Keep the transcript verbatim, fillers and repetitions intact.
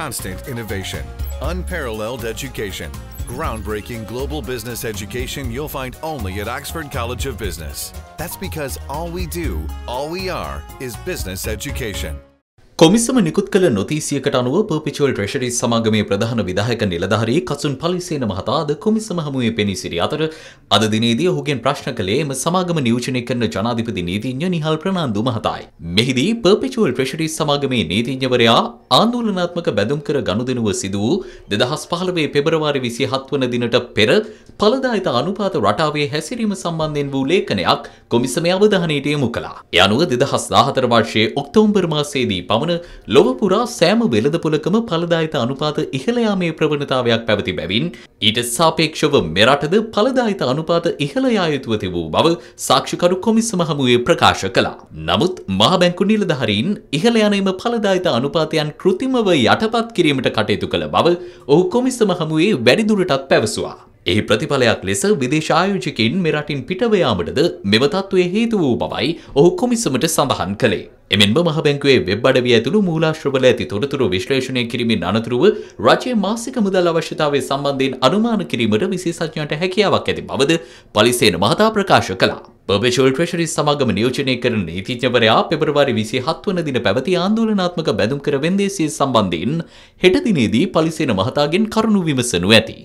constant innovation, unparalleled education, groundbreaking global business education you'll find only at Oxford College of Business. That's because all we do, all we are, is business education. කොමිසම නිකුත් කළ නොතීසියකට අනුව perpetual treasury සමාගමේ ප්‍රධාන විධායක නිලධාරී කසුන් පලිසේන මහතා අද කොමිසම හමුවේ පෙනී සිටි අතර අද දිනේදී ඔහුගෙන් ප්‍රශ්න කළේ එම සමාගම නියෝජනය කරන ජනාධිපති නීතිඥ නිහල් ප්‍රනාන්දු මහතායි. මෙහිදී perpetual treasury සමාගමේ නීතිඥවරයා ආන්දෝලනාත්මක බැඳුම් කර ගනුදෙනුව සිදු වූ දෙදහස් පහළොව පෙබරවාරි විසිහත වන දිනට පෙර ඵලදායිත අනුපාත රටාවේ හැසිරීම සම්බන්ධයෙන් වූ ලේඛනයක් කොමිසමේ අවධානයට යොමු කළා. ඒ අනුව දෙදහස් දාහතර වර්ෂයේ ඔක්තෝබර් මාසයේදී ලොවපුරා සෑම වෙළඳපොළකම ඵලදායිත අනුපාත ඉහළ යාමේ ප්‍රවණතාවයක් පැවති බැවින් ඊට සාපේක්ෂව මෙරටද ඵලදායිත අනුපාත ඉහළ යා යුතුව තිබූ බව සාක්ෂිකරු කොමිසම හමුවේ ප්‍රකාශ කළා. නමුත් මහ බැංකු නිලධාරීන් ඉහළ යෑම ඵලදායිත අනුපාතයන් කෘතිමව යටපත් කිරීමට කටයුතු කළ බව ඔහු කොමිසම හමුවේ වැඩිදුරටත් පැවසුවා. එහි ප්‍රතිඵලයක් ලෙස විදේශ ආයෝජකයින් මෙරටින් පිටව යාමටද මෙම තත්ත්වයේ හේතු වූ බවයි ඔහු කොමිසමට සඳහන් කළේ. එමෙන්ම මහ බැංකුවේ වෙබ් අඩවිය ඇතුළු මූලාශ්‍රවල ඇති තොරතුරු විශ්ලේෂණය කිරීමෙන් අනතුරුව රජයේ මාසික මුදල් අවශ්‍යතාවය සම්බන්ධයෙන් අනුමාන කිරීමට විශේෂඥයන්ට හැකියාවක් ඇති බවද පලිසේන මහතා ප්‍රකාශ කළා. perpetual treasury සමාගම නියෝජනය කරන නීතිඥවරයා පෙබරවාරි විසිහත වන දින පැවති ආන්දෝලනාත්මක බැඳුම්කර වෙන්දේසිය සම්බන්ධයෙන් හෙට දිනේදී පලිසේන මහතාගෙන් කරුණු විමසනු ඇති.